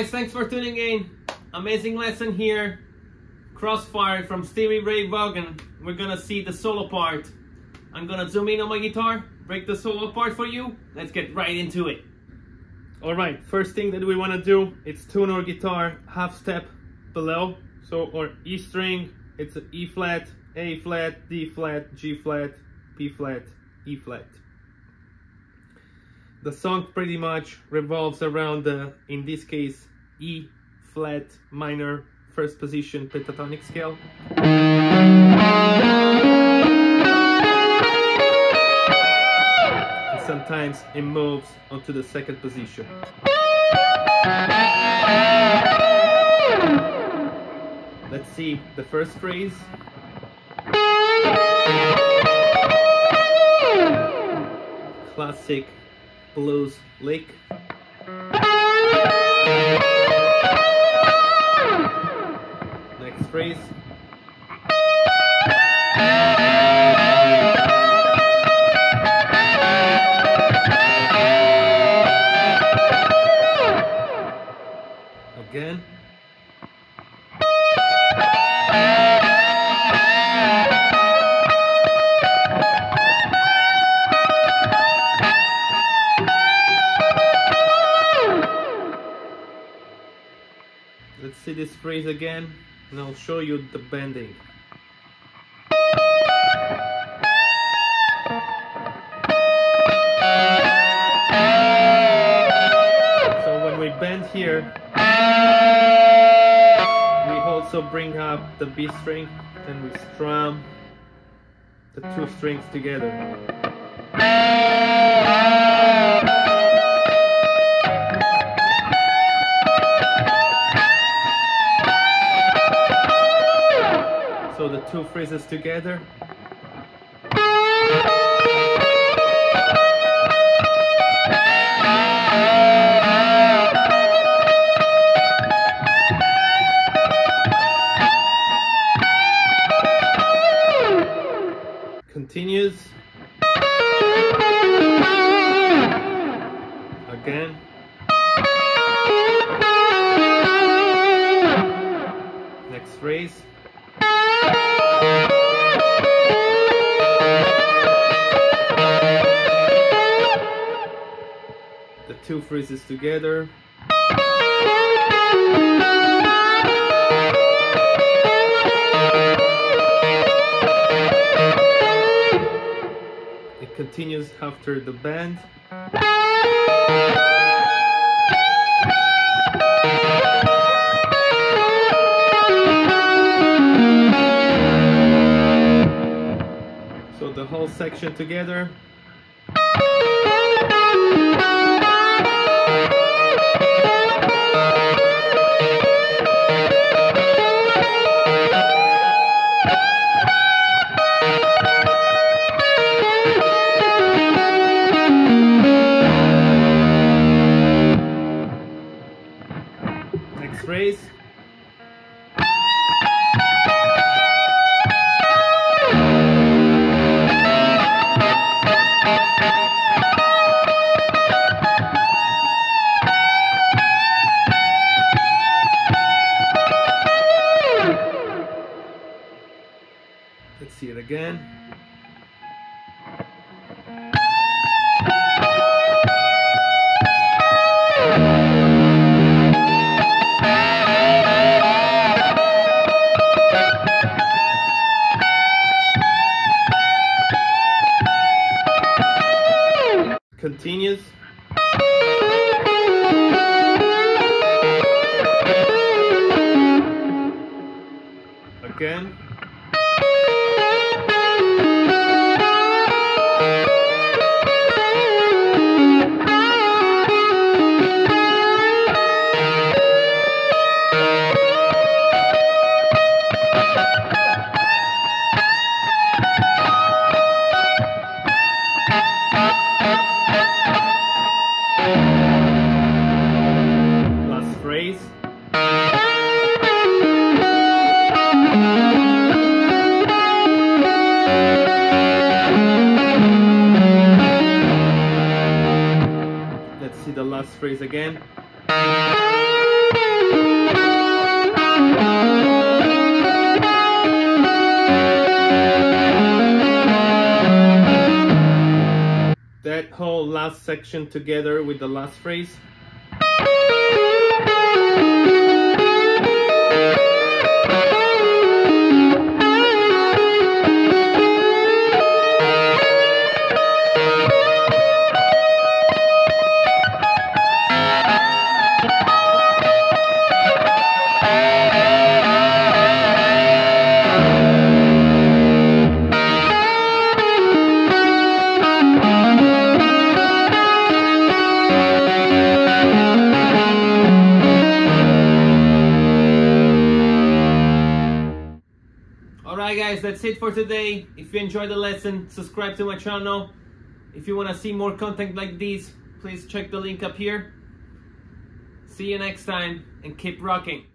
guys, thanks for tuning in. Amazing lesson here. Crossfire from Stevie Ray Vaughan. We're gonna see the solo part. I'm gonna zoom in on my guitar, break the solo part for you. Let's get right into it. Alright, first thing that we wanna do, it's tune our guitar half step below. So our E string, it's an E flat, A flat, D flat, G flat, P flat, E flat. The song pretty much revolves around the, in this case, E flat minor first position pentatonic scale. And sometimes it moves onto the second position. Let's see the first phrase. Classic blues lick. Next phrase. Again. Let's see this phrase again, and I'll show you the bending. So when we bend here, we also bring up the B string, and we strum the two strings together. The two phrases together. Continues. Again. Next phrase. The two phrases together. It continues after the bend. So the whole section together. Next phrase. Let's see it again. Continues. Again. Let's see the last phrase again. whole last section together with the last phrase. That's it for today. If you enjoyed the lesson, subscribe to my channel. If you want to see more content like this, please check the link up here. See you next time and keep rocking.